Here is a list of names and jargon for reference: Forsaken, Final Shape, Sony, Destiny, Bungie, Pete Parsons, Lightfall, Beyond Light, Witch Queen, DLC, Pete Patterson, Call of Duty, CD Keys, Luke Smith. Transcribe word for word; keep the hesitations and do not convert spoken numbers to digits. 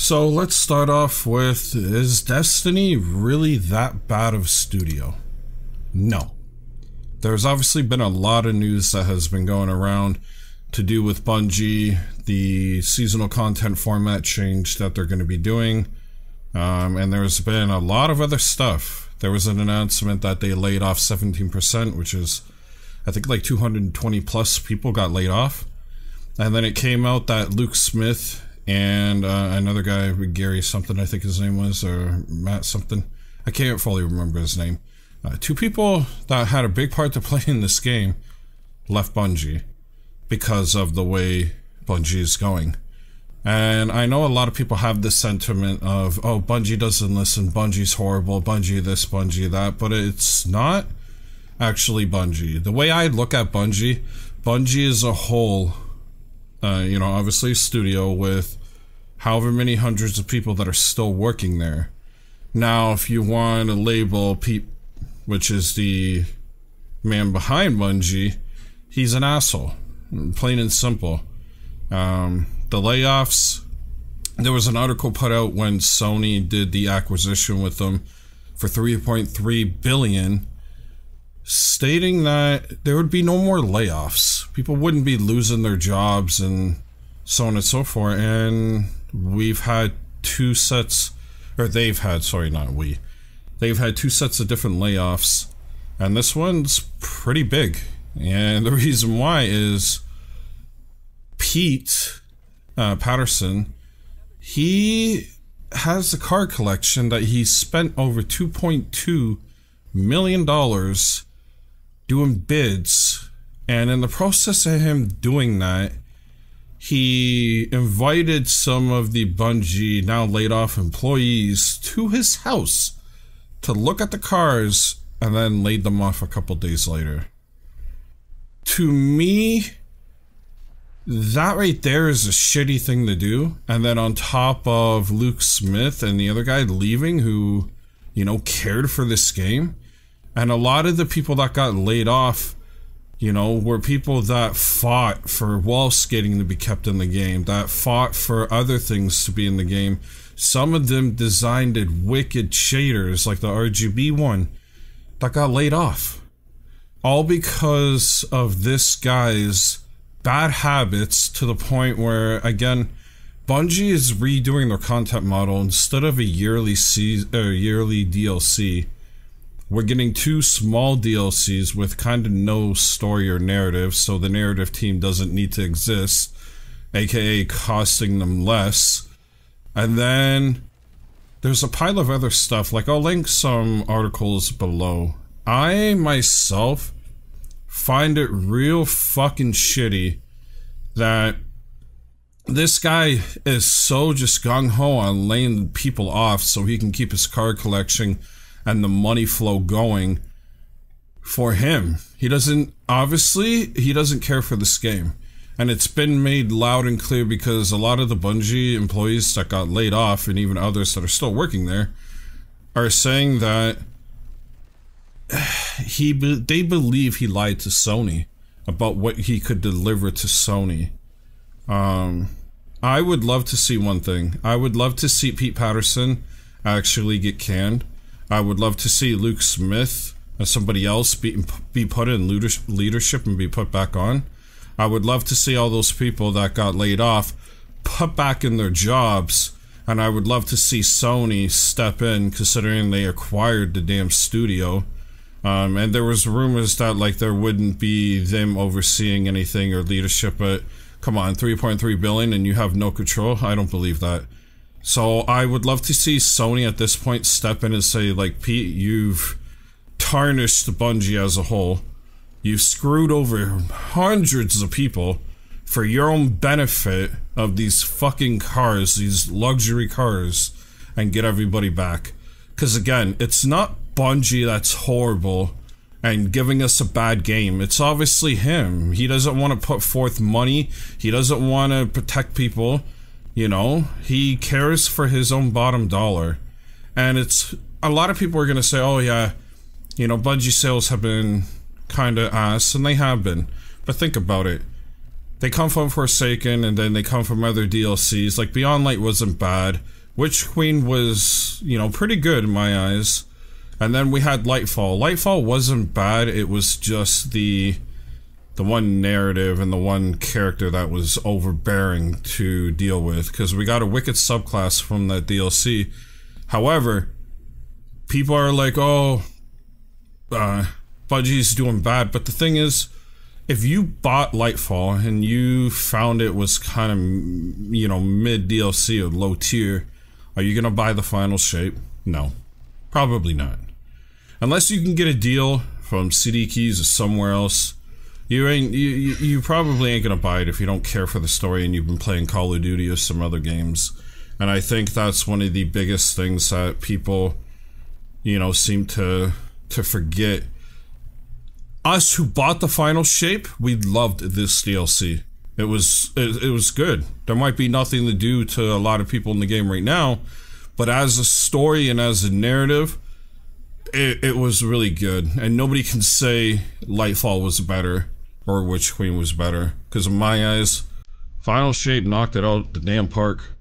So let's start off with, is Destiny really that bad of a studio? No. There's obviously been a lot of news that has been going around to do with Bungie, the seasonal content format change that they're going to be doing, um, and there's been a lot of other stuff. There was an announcement that they laid off seventeen percent, which is, I think, like two hundred twenty plus people got laid off. And then it came out that Luke Smith and uh, another guy, Gary something, I think his name was, or Matt something, I can't fully remember his name. Uh, two people that had a big part to play in this game left Bungie because of the way Bungie is going. And I know a lot of people have this sentiment of, oh, Bungie doesn't listen, Bungie's horrible, Bungie this, Bungie that, but it's not actually Bungie. The way I look at Bungie, Bungie is a whole, uh, you know, obviously a studio with however many hundreds of people that are still working there. Now, if you want to label Pete, which is the man behind Bungie, he's an asshole, plain and simple. Um, the layoffs, there was an article put out when Sony did the acquisition with them for three point three billion dollars, stating that there would be no more layoffs. People wouldn't be losing their jobs and so on and so forth. And we've had two sets, or they've had, sorry, not we. They've had two sets of different layoffs, and this one's pretty big. And the reason why is Pete uh, Patterson, he has a card collection that he spent over two point two million dollars doing bids. And in the process of him doing that, he invited some of the Bungie, now laid off employees, to his house to look at the cars, and then laid them off a couple days later. To me, that right there is a shitty thing to do. And then on top of Luke Smith and the other guy leaving, who, you know, cared for this game. And a lot of the people that got laid off, you know, were people that fought for wall skating to be kept in the game, that fought for other things to be in the game. Some of them designed it wicked shaders, like the R G B one, that got laid off. All because of this guy's bad habits, to the point where, again, Bungie is redoing their content model. Instead of a yearly, se uh, yearly D L C, we're getting two small D L Cs with kind of no story or narrative, so the narrative team doesn't need to exist, aka costing them less. And then there's a pile of other stuff. Like, I'll link some articles below. I myself find it real fucking shitty that this guy is so just gung-ho on laying people off so he can keep his card collection and the money flow going for him. He doesn't, obviously, he doesn't care for this game. And it's been made loud and clear, because a lot of the Bungie employees that got laid off, and even others that are still working there, are saying that he be they believe he lied to Sony about what he could deliver to Sony. Um, I would love to see one thing. I would love to see Pete Patterson actually get canned. I would love to see Luke Smith and somebody else be, be put in leadership and be put back on. I would love to see all those people that got laid off put back in their jobs, and I would love to see Sony step in, considering they acquired the damn studio. Um, and there was rumors that, like, there wouldn't be them overseeing anything or leadership, but come on, three point three billion dollars and you have no control? I don't believe that. So I would love to see Sony at this point step in and say, like, Pete, you've tarnished Bungie as a whole. You've screwed over hundreds of people for your own benefit of these fucking cars, these luxury cars, and get everybody back. Because again, it's not Bungie that's horrible and giving us a bad game. It's obviously him. He doesn't want to put forth money. He doesn't want to protect people. You know, he cares for his own bottom dollar. And it's, a lot of people are going to say, oh yeah, you know, Bungie sales have been kind of ass, and they have been. But think about it. They come from Forsaken, and then they come from other D L Cs. Like, Beyond Light wasn't bad. Witch Queen was, you know, pretty good in my eyes. And then we had Lightfall. Lightfall wasn't bad, it was just the... the one narrative and the one character that was overbearing to deal with, because we got a wicked subclass from that D L C. However, people are like, oh, uh, Bungie's doing bad, but the thing is, if you bought Lightfall and you found it was kind of, you know, mid D L C or low tier, are you gonna buy the Final Shape? No, probably not. Unless you can get a deal from C D Keys or somewhere else, You ain't you, you probably ain't gonna buy it if you don't care for the story and you've been playing Call of Duty or some other games. And I think that's one of the biggest things that people, you know, seem to to forget. Us who bought the Final Shape, we loved this D L C. It was it, it was good. There might be nothing to do to a lot of people in the game right now, but as a story and as a narrative, it, it was really good. And nobody can say Lightfall was better or Witch Queen was better, because in my eyes, Final Shape knocked it out the damn park.